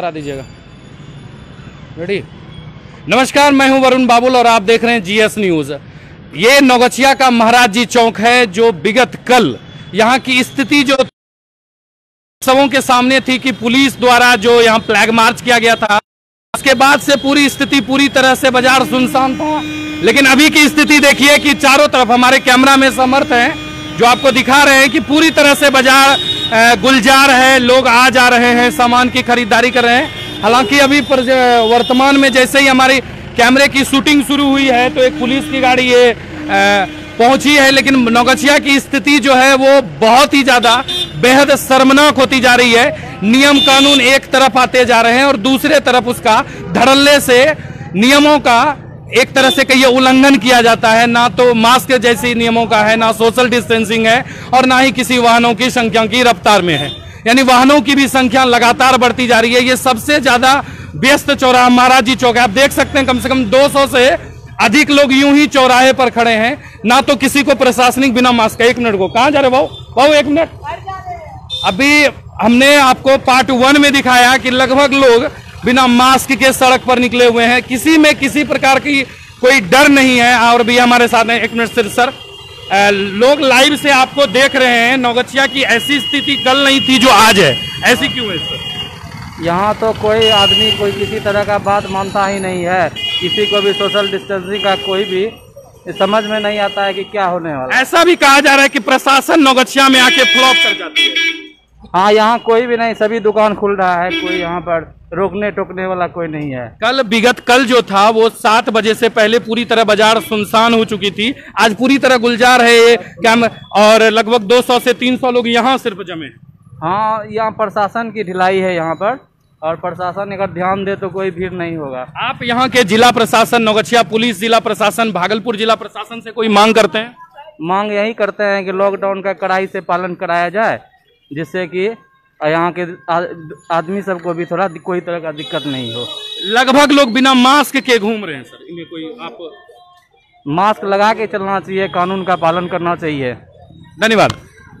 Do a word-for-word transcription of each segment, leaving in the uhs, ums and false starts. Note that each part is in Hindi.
करा दीजिएगा रेडी। नमस्कार, मैं हूं वरुण बाबुल और आप देख रहे हैं जीएस न्यूज। ये नौगछिया का महाराज जी चौक है जो विगत कल यहां की स्थिति जो सबों के सामने थी कि पुलिस द्वारा जो यहां फ्लैग मार्च किया गया था, उसके बाद से पूरी स्थिति पूरी तरह से बाजार सुनसान था। लेकिन अभी की स्थिति देखिए कि चारों तरफ हमारे कैमरा में समर्थ है जो आपको दिखा रहे हैं कि पूरी तरह से बाजार गुलजार है, लोग आ जा रहे हैं, सामान की खरीदारी कर रहे हैं। हालांकि अभी वर्तमान में जैसे ही हमारी कैमरे की शूटिंग शुरू हुई है तो एक पुलिस की गाड़ी ये पहुंची है, लेकिन नौगछिया की स्थिति जो है वो बहुत ही ज़्यादा बेहद शर्मनाक होती जा रही है। नियम कानून एक तरफ आते जा रहे हैं और दूसरे तरफ उसका धड़ल्ले से नियमों का एक तरह से कहिए उल्लंघन किया जाता है। ना तो मास्क जैसे नियमों का है, ना सोशल डिस्टेंसिंग है और ना ही किसी वाहनों की संख्या की रफ्तार में है, यानी वाहनों की भी संख्या लगातार बढ़ती जा रही है। ये सबसे ज्यादा व्यस्त चौराहा महाराज जी चौक है। आप देख सकते हैं कम से कम दो सौ से अधिक लोग यूं ही चौराहे पर खड़े हैं, ना तो किसी को प्रशासनिक बिना मास्क का। एक मिनट को कहाँ जा रहे भाऊ भाऊ एक मिनट। अभी हमने आपको पार्ट वन में दिखाया कि लगभग लोग बिना मास्क के सड़क पर निकले हुए हैं, किसी में किसी प्रकार की कोई डर नहीं है। और भी हमारे साथ हैं, एक मिनट सर, लोग लाइव से आपको देख रहे हैं। नौगछिया की ऐसी स्थिति कल नहीं थी जो आज है, ऐसी क्यों है सर? यहाँ तो कोई आदमी कोई किसी तरह का बात मानता ही नहीं है, किसी को भी सोशल डिस्टेंसिंग का कोई भी समझ में नहीं आता है कि क्या होने वाला। ऐसा भी कहा जा रहा है कि प्रशासन नौगछिया में आके फ्लॉप कर जाती है। हाँ, यहाँ कोई भी नहीं, सभी दुकान खुल रहा है, कोई यहाँ पर रोकने टोकने वाला कोई नहीं है। कल विगत कल जो था वो सात बजे से पहले पूरी तरह बाजार सुनसान हो चुकी थी, आज पूरी तरह गुलजार है ये कैम और लगभग दो सौ से तीन सौ लोग यहाँ सिर्फ जमे। हाँ, यहाँ प्रशासन की ढिलाई है यहाँ पर, और प्रशासन अगर ध्यान दे तो कोई भीड़ नहीं होगा। आप यहाँ के जिला प्रशासन, नौगछिया पुलिस, जिला प्रशासन, भागलपुर जिला प्रशासन से कोई मांग करते हैं? मांग यही करते हैं कि लॉकडाउन का कड़ाई से पालन कराया जाए, जिससे कि यहाँ के आदमी सबको भी थोड़ा कोई तरह का दिक्कत नहीं हो। लगभग लोग बिना मास्क के घूम रहे हैं सर, इन्हें कोई आप मास्क लगा के चलना चाहिए, कानून का पालन करना चाहिए। धन्यवाद।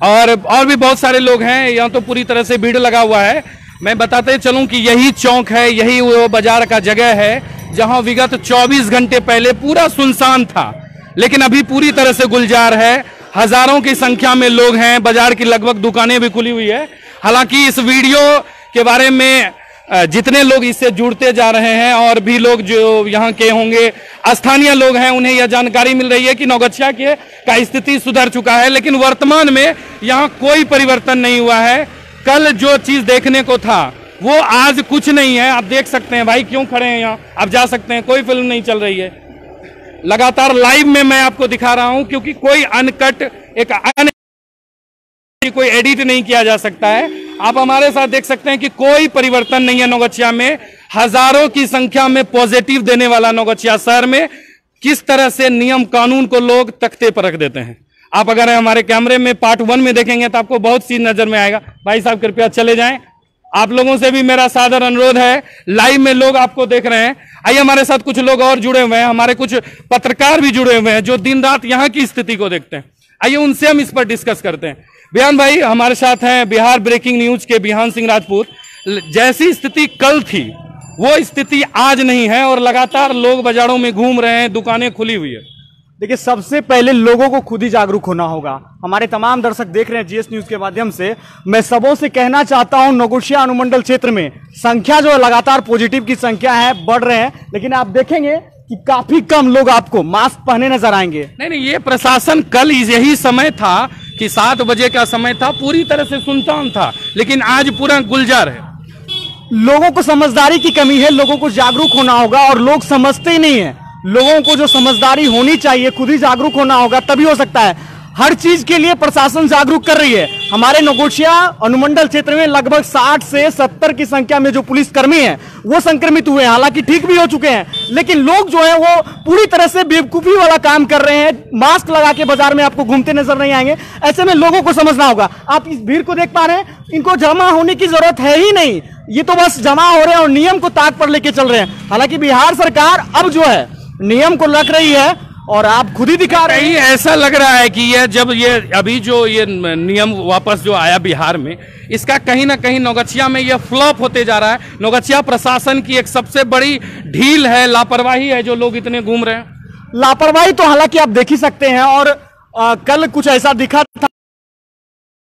और और भी बहुत सारे लोग हैं, यहाँ तो पूरी तरह से भीड़ लगा हुआ है। मैं बताते चलूँ कि यही चौक है, यही वो बाजार का जगह है जहाँ विगत चौबीस घंटे पहले पूरा सुनसान था, लेकिन अभी पूरी तरह से गुलजार है। हजारों की संख्या में लोग हैं, बाजार की लगभग दुकानें भी खुली हुई है। हालांकि इस वीडियो के बारे में जितने लोग इससे जुड़ते जा रहे हैं और भी लोग जो यहाँ के होंगे स्थानीय लोग हैं, उन्हें यह जानकारी मिल रही है कि नौगछिया के का स्थिति सुधर चुका है, लेकिन वर्तमान में यहाँ कोई परिवर्तन नहीं हुआ है। कल जो चीज़ देखने को था वो आज कुछ नहीं है। आप देख सकते हैं भाई क्यों खड़े हैं यहाँ, आप जा सकते हैं, कोई फिल्म नहीं चल रही है। लगातार लाइव में मैं आपको दिखा रहा हूं क्योंकि कोई अनकट एक अन कोई एडिट नहीं किया जा सकता है। आप हमारे साथ देख सकते हैं कि कोई परिवर्तन नहीं है नौगछिया में। हजारों की संख्या में पॉजिटिव देने वाला नौगछिया शहर में किस तरह से नियम कानून को लोग तख्ते पर रख देते हैं। आप अगर हमारे कैमरे में पार्ट वन में देखेंगे तो आपको बहुत चीज नजर में आएगा। भाई साहब कृपया चले जाएं। आप लोगों से भी मेरा सादर अनुरोध है, लाइव में लोग आपको देख रहे हैं, आइए हमारे साथ कुछ लोग और जुड़े हुए हैं, हमारे कुछ पत्रकार भी जुड़े हुए हैं जो दिन रात यहाँ की स्थिति को देखते हैं, आइए उनसे हम इस पर डिस्कस करते हैं। बिहान भाई हमारे साथ हैं, बिहार ब्रेकिंग न्यूज के बिहान सिंह राजपूत। जैसी स्थिति कल थी वो स्थिति आज नहीं है और लगातार लोग बाजारों में घूम रहे हैं, दुकानें खुली हुई है। देखिए, सबसे पहले लोगों को खुद ही जागरूक होना होगा। हमारे तमाम दर्शक देख रहे हैं जीएस न्यूज के माध्यम से। मैं सबों से कहना चाहता हूं, नौगछिया अनुमंडल क्षेत्र में संख्या जो लगातार पॉजिटिव की संख्या है बढ़ रहे हैं, लेकिन आप देखेंगे कि काफी कम लोग आपको मास्क पहने नजर आएंगे। नहीं नहीं, ये प्रशासन कल यही समय था कि सात बजे का समय था, पूरी तरह से सुनसान था, लेकिन आज पूरा गुलजार है। लोगों को समझदारी की कमी है, लोगों को जागरूक होना होगा और लोग समझते ही नहीं है। लोगों को जो समझदारी होनी चाहिए, खुद ही जागरूक होना होगा, तभी हो सकता है। हर चीज के लिए प्रशासन जागरूक कर रही है। हमारे नौगछिया अनुमंडल क्षेत्र में लगभग साठ से सत्तर की संख्या में जो पुलिसकर्मी हैं वो संक्रमित हुए हैं, हालांकि ठीक भी हो चुके हैं, लेकिन लोग जो है वो पूरी तरह से बेवकूफी वाला काम कर रहे हैं। मास्क लगा के बाजार में आपको घूमते नजर नहीं आएंगे। ऐसे में लोगों को समझना होगा। आप इस भीड़ को देख पा रहे हैं, इनको जमा होने की जरूरत है ही नहीं, ये तो बस जमा हो रहे हैं और नियम को ताक पर लेके चल रहे हैं। हालांकि बिहार सरकार अब जो है नियम को लग रही है और आप खुद ही दिखा रहे हैं। ऐसा लग रहा है कि यह जब ये अभी जो ये नियम वापस जो आया बिहार में, इसका कहीं ना कहीं नौगछिया में यह फ्लॉप होते जा रहा है। नौगछिया प्रशासन की एक सबसे बड़ी ढील है, लापरवाही है, जो लोग इतने घूम रहे हैं। लापरवाही तो हालांकि आप देख ही सकते हैं। और आ, कल कुछ ऐसा दिखा था,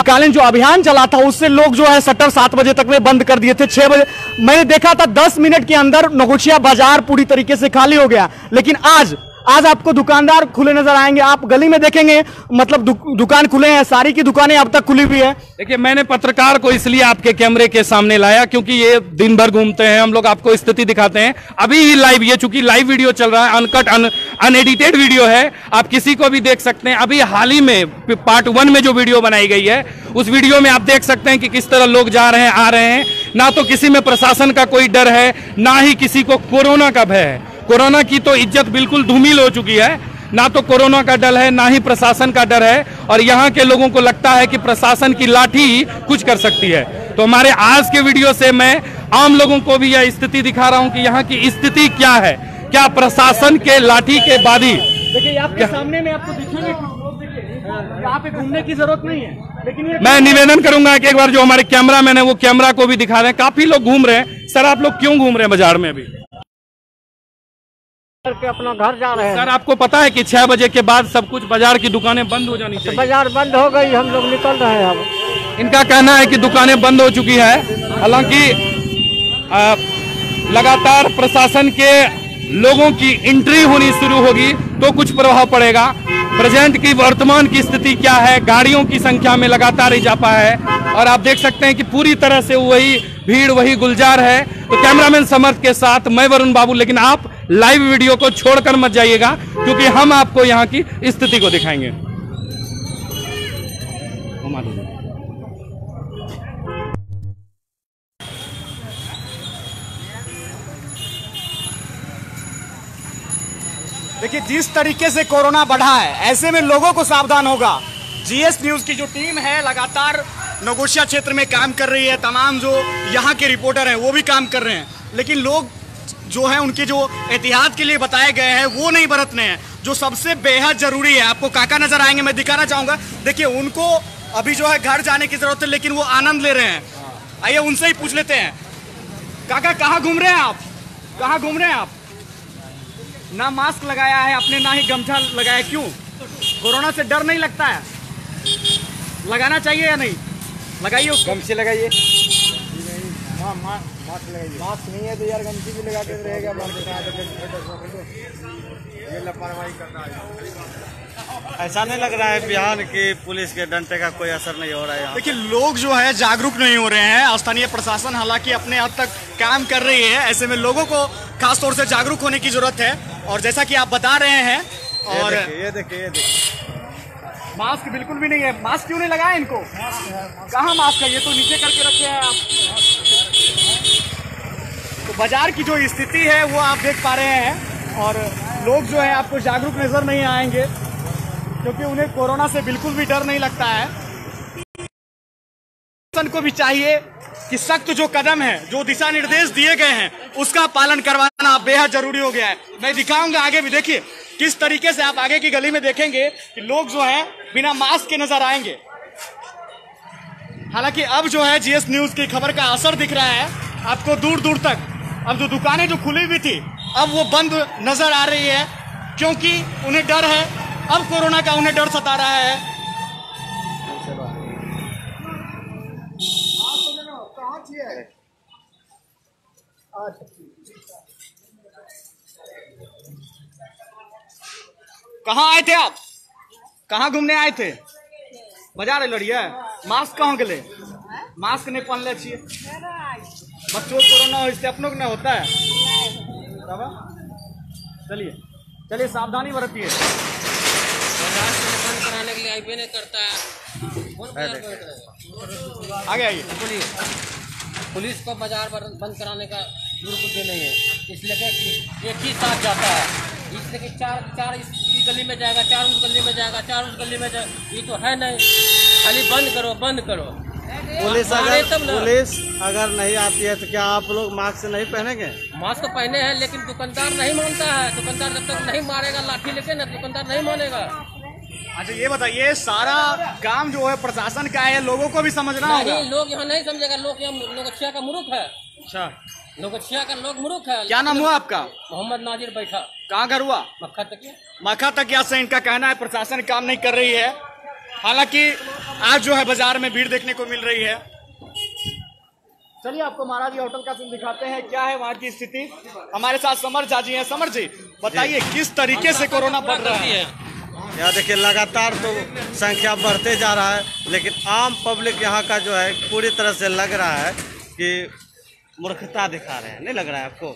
कालीन जो अभियान चला था उससे लोग जो है शटर सात बजे तक में बंद कर दिए थे। छह बजे मैंने देखा था, दस मिनट के अंदर नौगछिया बाजार पूरी तरीके से खाली हो गया। लेकिन आज आज आपको दुकानदार खुले नजर आएंगे, आप गली में देखेंगे, मतलब दु, दुकान खुले हैं, सारी की दुकानें अब तक खुली हुई है। देखिए, मैंने पत्रकार को इसलिए आपके कैमरे के सामने लाया क्योंकि ये दिन भर घूमते हैं, हम लोग आपको स्थिति दिखाते हैं। अभी ही लाइव, ये चूंकि लाइव वीडियो चल रहा है, अनकट अन अनएडिटेड वीडियो है, आप किसी को भी देख सकते हैं। अभी हाल ही में पार्ट वन में जो वीडियो बनाई गई है, उस वीडियो में आप देख सकते हैं कि किस तरह लोग जा रहे हैं, आ रहे हैं। ना तो किसी में प्रशासन का कोई डर है, ना ही किसी को कोरोना का भय है। कोरोना की तो इज्जत बिल्कुल धूमिल हो चुकी है, ना तो कोरोना का डर है, ना ही प्रशासन का डर है। और यहाँ के लोगों को लगता है कि प्रशासन की लाठी ही कुछ कर सकती है। तो हमारे आज के वीडियो से मैं आम लोगों को भी यह स्थिति दिखा रहा हूँ कि यहाँ की स्थिति क्या है, क्या प्रशासन के लाठी के बादी। देखिए, आपके सामने में आपको दिखेंगे यहाँ पे घूमने की जरूरत नहीं है। लेकिन मैं निवेदन करूंगा कि एक बार जो हमारे कैमरा मैन है वो कैमरा को भी दिखा रहे हैं। काफी लोग घूम रहे हैं। सर, आप लोग क्यों घूम रहे हैं बाजार में? अभी के अपना घर जा रहे हैं। सर, आपको पता है कि छह बजे के बाद सब कुछ बाजार की दुकानें बंद हो जानी चाहिए। बाजार बंद हो गई, हम लोग निकल रहे हैं। अब इनका कहना है कि दुकानें बंद हो चुकी है, हालांकि लगातार प्रशासन के लोगों की एंट्री होनी शुरू होगी तो कुछ प्रभाव पड़ेगा। प्रेजेंट की वर्तमान की स्थिति क्या है, गाड़ियों की संख्या में लगातार इजाफा है और आप देख सकते हैं कि पूरी तरह से वही भीड़, वही गुलजार है। तो कैमरामैन समर्थ के साथ मैं वरुण बाबुल। लेकिन आप लाइव वीडियो को छोड़कर मत जाइएगा क्योंकि हम आपको यहाँ की स्थिति को दिखाएंगे। देखिए, जिस तरीके से कोरोना बढ़ा है, ऐसे में लोगों को सावधान होगा। जीएस न्यूज की जो टीम है लगातार नौगछिया क्षेत्र में काम कर रही है। तमाम जो यहाँ के रिपोर्टर हैं वो भी काम कर रहे हैं, लेकिन लोग जो है उनके जो एहतियात के लिए बताए गए हैं वो नहीं बरतने हैं, जो सबसे बेहद जरूरी है। आपको काका नजर आएंगे, मैं दिखाना चाहूँगा। देखिए, उनको अभी जो है घर जाने की जरूरत है, लेकिन वो आनंद ले रहे हैं। आइए उनसे ही पूछ लेते हैं। काका, कहाँ घूम रहे हैं आप? कहाँ घूम रहे हैं आप? ना मास्क लगाया है आपने, ना ही गमछा लगाया। क्यों? कोरोना से डर नहीं लगता है? लगाना चाहिए या नहीं? लगाइए, गमछे लगाइए। मास्क नहीं है तो यार गमछी भी लगा के रहेगा। ये लापरवाही करना है। ऐसा नहीं लग रहा है बिहार की पुलिस के डंडे का कोई असर नहीं हो रहा है। देखिए, लोग जो है जागरूक नहीं हो रहे हैं। स्थानीय प्रशासन हालांकि अपने हद तक काम कर रही है, ऐसे में लोगों को खास तौर से जागरूक होने की जरूरत है। और जैसा कि आप बता रहे हैं, और ये देखिए, ये देखिए मास्क बिल्कुल भी नहीं है। मास्क क्यों नहीं लगाया इनको? कहाँ मास्क है? ये तो नीचे करके रखे हैं आप। तो बाजार की जो स्थिति है वो आप देख पा रहे हैं। और लोग जो है आपको जागरूक नजर नहीं आएंगे क्योंकि उन्हें कोरोना से बिल्कुल भी डर नहीं लगता है। प्रशासन को भी चाहिए कि सख्त जो कदम है, जो दिशा निर्देश दिए गए हैं, उसका पालन करवाना बेहद जरूरी हो गया है। मैं दिखाऊंगा आगे भी। देखिए किस तरीके से आप आगे की गली में देखेंगे कि लोग जो है बिना मास्क के नजर आएंगे। हालांकि अब जो है जीएस न्यूज की खबर का असर दिख रहा है आपको दूर दूर तक। अब जो दुकानें जो खुली हुई थी अब वो बंद नजर आ रही है क्योंकि उन्हें डर है। अब कोरोना का उन्हें डर सता रहा है। कहाँ आए थे आप? कहाँ घूमने आए थे? बाजार लड़िए। मास्क कहाँ के लिए? मास्क नहीं पहन ले छिए। बच्चों कोरोना हो इससे अपनों को नहीं होता है। चलिए चलिए, सावधानी बरतिए। दुकान कराने के लिए आईपे नहीं करता है। आगे आइए। पुलिस पुलिस को बाजार बंद कराने का दुर्बुद्धि नहीं है, इसलिए कि एक ही साथ जाता है। इसलिए कि चार चार इस गली में जाएगा, चार उस गली में जाएगा, चार उस गली में जाएगा, ये तो है नहीं। खाली बंद करो, बंद करो। पुलिस अगर पुलिस अगर नहीं आती है तो क्या आप लोग मास्क नहीं पहनेंगे? मास्क तो पहने हैं, लेकिन दुकानदार नहीं मानता है। दुकानदार जब तक नहीं मारेगा लाठी लेके ना, दुकानदार नहीं मानेगा। अच्छा ये बताइए, सारा काम जो है प्रशासन का है, लोगों को भी समझना होगा। लोग यहाँ नहीं समझेगा, लोग यहाँ नौगछिया का मूर्ख है। अच्छा, नौगछिया का लोग मूर्ख है। क्या नाम हुआ आपका? मोहम्मद नाज़िर बैठा। कहाँ घर हुआ? मक्खा तकिया। मक्खा तकिया से इनका कहना है प्रशासन काम नहीं कर रही है। हालांकि आज जो है बाजार में भीड़ देखने को मिल रही है। चलिए आपको महाराज जी होटल का सीन दिखाते हैं, क्या है वहाँ की स्थिति। हमारे साथ समर झा जी हैं। समर जी बताइए, किस तरीके से कोरोना बढ़ रहा है? यहाँ देखिए लगातार तो संख्या बढ़ते जा रहा है, लेकिन आम पब्लिक यहाँ का जो है पूरी तरह से लग रहा है कि मूर्खता दिखा रहे हैं। नहीं लग रहा है आपको?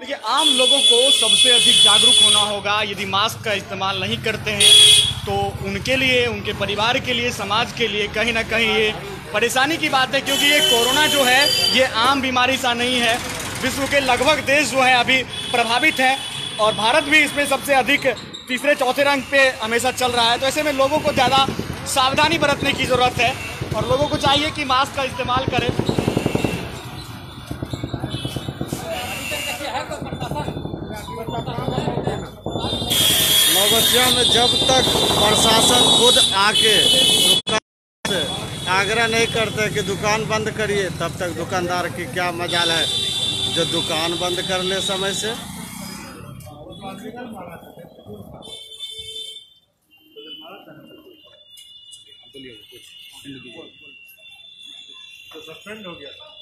देखिए आम लोगों को सबसे अधिक जागरूक होना होगा। यदि मास्क का इस्तेमाल नहीं करते हैं तो उनके लिए, उनके परिवार के लिए, समाज के लिए कहीं ना कहीं ये परेशानी की बात है, क्योंकि ये कोरोना जो है ये आम बीमारी सा नहीं है। विश्व के लगभग देश जो है अभी प्रभावित हैं और भारत भी इसमें सबसे अधिक तीसरे चौथे रैंक पे हमेशा चल रहा है। तो ऐसे में लोगों को ज़्यादा सावधानी बरतने की ज़रूरत है और लोगों को चाहिए कि मास्क का इस्तेमाल करें। नौगछिया में जब तक प्रशासन खुद आके आग्रह नहीं करते कि दुकान बंद करिए, तब तक दुकानदार की क्या मजाल है जो दुकान बंद कर ले समय से। तो सस्पेंड हो गया था।